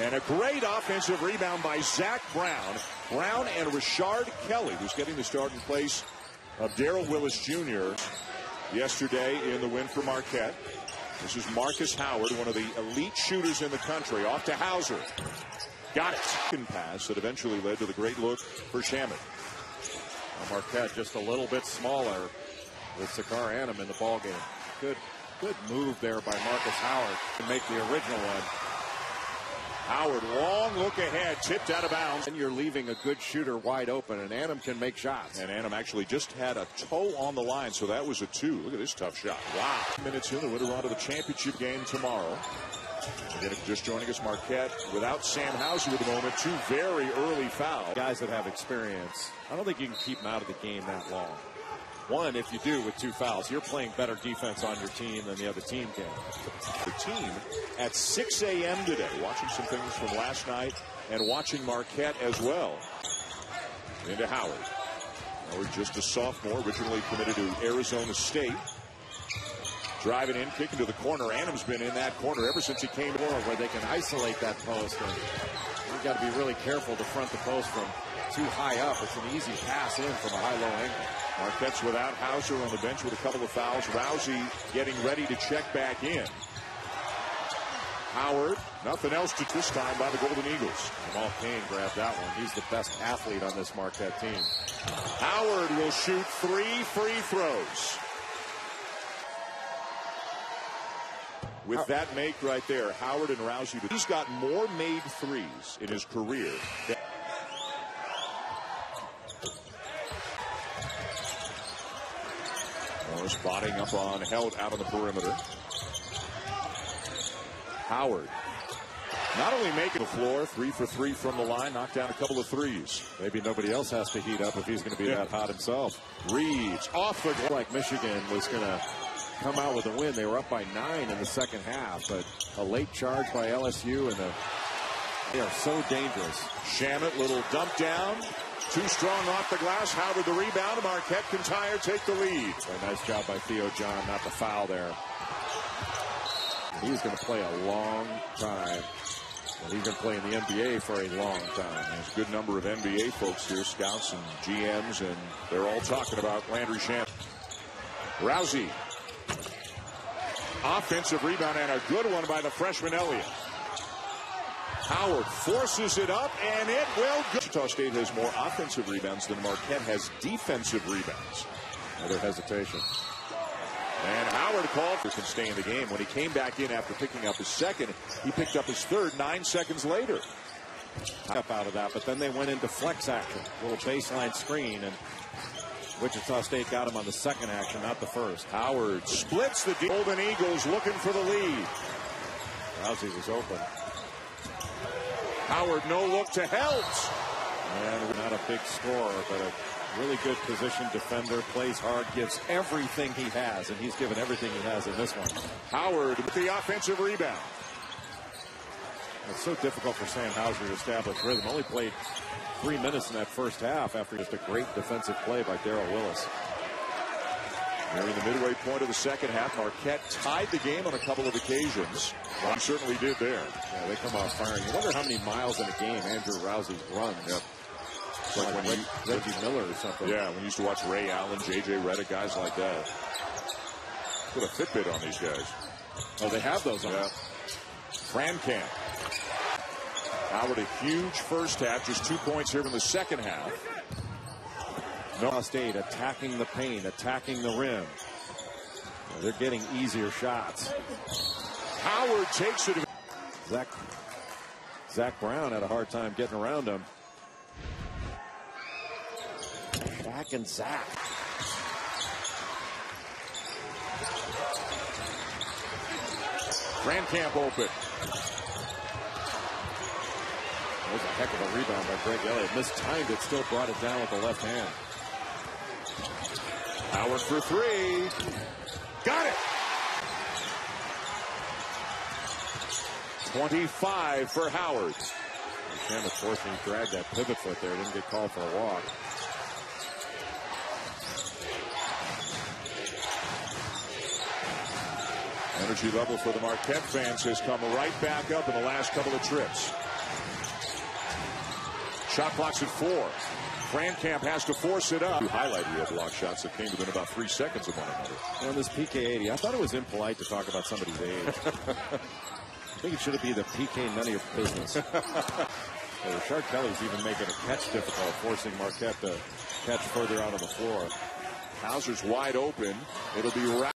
And a great offensive rebound by Zach Brown. Brown and Rashard Kelly, who's getting the start in place of Darrell Willis Jr. yesterday in the win for Marquette. This is Markus Howard, one of the elite shooters in the country. Off to Hauser. Got it. Pass that eventually led to the great look for Shamet. Marquette just a little bit smaller with Sakhar Annam in the ballgame. Good move there by Markus Howard to make the original one. Howard, long look ahead, tipped out of bounds. And you're leaving a good shooter wide open, and Annam can make shots. And Annam actually just had a toe on the line, so that was a two. Look at this tough shot. Wow. 2 minutes in, the winner on to the championship game tomorrow. Just joining us, Marquette without Sam Hauser at the moment. Two very early fouls. Guys that have experience, I don't think you can keep them out of the game that long. One, if you do with two fouls, you're playing better defense on your team than the other team can. The team at 6 a.m. today, watching some things from last night and watching Marquette as well. Into Howard. Howard, just a sophomore, originally committed to Arizona State. Driving in, kicking to the corner. Annam's been in that corner ever since he came to where they can isolate that post. You've got to be really careful to front the post from too high up. It's an easy pass in from a high-low angle. Marquette's without Hauser on the bench with a couple of fouls. Rowsey getting ready to check back in. Howard, nothing else to this time by the Golden Eagles. Jamal Kane grabbed that one. He's the best athlete on this Marquette team. Howard will shoot three free throws. With that make right there, Howard and Rowsey. He's got more made threes in his career. Morris spotting up on Held out on the perimeter. Howard not only making the floor, 3 for 3 from the line, knocked down a couple of threes. Maybe nobody else has to heat up if he's going to be that hot himself. Reeves off the goal. Like Michigan was going to come out with a win. They were up by 9 in the second half, but a late charge by LSU, and they are so dangerous. Shamet, little dump down, too strong off the glass. Howard the rebound. Marquette can take the lead. A nice job by Theo John not to foul there. He's going to play a long time, and he's going to play in the NBA for a long time. There's a good number of NBA folks here, scouts and GMs, and they're all talking about Landry Shamet. Rowsey. Offensive rebound and a good one by the freshman Elliott. Howard forces it up and it will go. Wichita State has more offensive rebounds than Marquette has defensive rebounds. Another hesitation. And Howard called for can stay in the game. When he came back in after picking up his second, he picked up his third 9 seconds later. Up out of that, but then they went into flex action. Little baseline screen, and Wichita State got him on the second action, not the first. Howard splits the deal. Golden Eagles looking for the lead. Rousey's is open. Howard no look to Helps. And not a big scorer, but a really good position defender. Plays hard, gives everything he has, and he's given everything he has in this one. Howard with the offensive rebound. It's so difficult for Sam Hauser to establish rhythm. Only played 3 minutes in that first half after just a great defensive play by Darrell Willis. Nearing the midway point of the second half, Marquette tied the game on a couple of occasions. Well, he certainly did there. Yeah, they come out firing. You wonder how many miles in a game Andrew Rowsey's runs. Yep. It's like when Reggie Miller or something. Yeah, when you used to watch Ray Allen, JJ Redick, guys like that. Put a Fitbit on these guys. Oh, they have those on. Yeah. Framkamp. Howard, a huge first half, just 2 points here in the second half. Wichita State attacking the paint, attacking the rim. Well, they're getting easier shots. Howard takes it. Zach Brown had a hard time getting around him. Back and Zach. Framkamp open. That was a heck of a rebound by Greg Elliott. Mistimed it, still brought it down with the left hand. Howard for three. Got it! 25 for Howard. Shamet forcing to drag that pivot foot there. Didn't get called for a walk. Energy level for the Marquette fans has come right back up in the last couple of trips. Shot clock's at 4. Frankamp has to force it up. Highlight real block shots that came within about 3 seconds of one another. And this PK80, I thought it was impolite to talk about somebody's age. I think it should be the PK none of your business. Rashard Kelly's even making a catch difficult, forcing Marquette to catch further out on the floor. Hauser's wide open. It'll be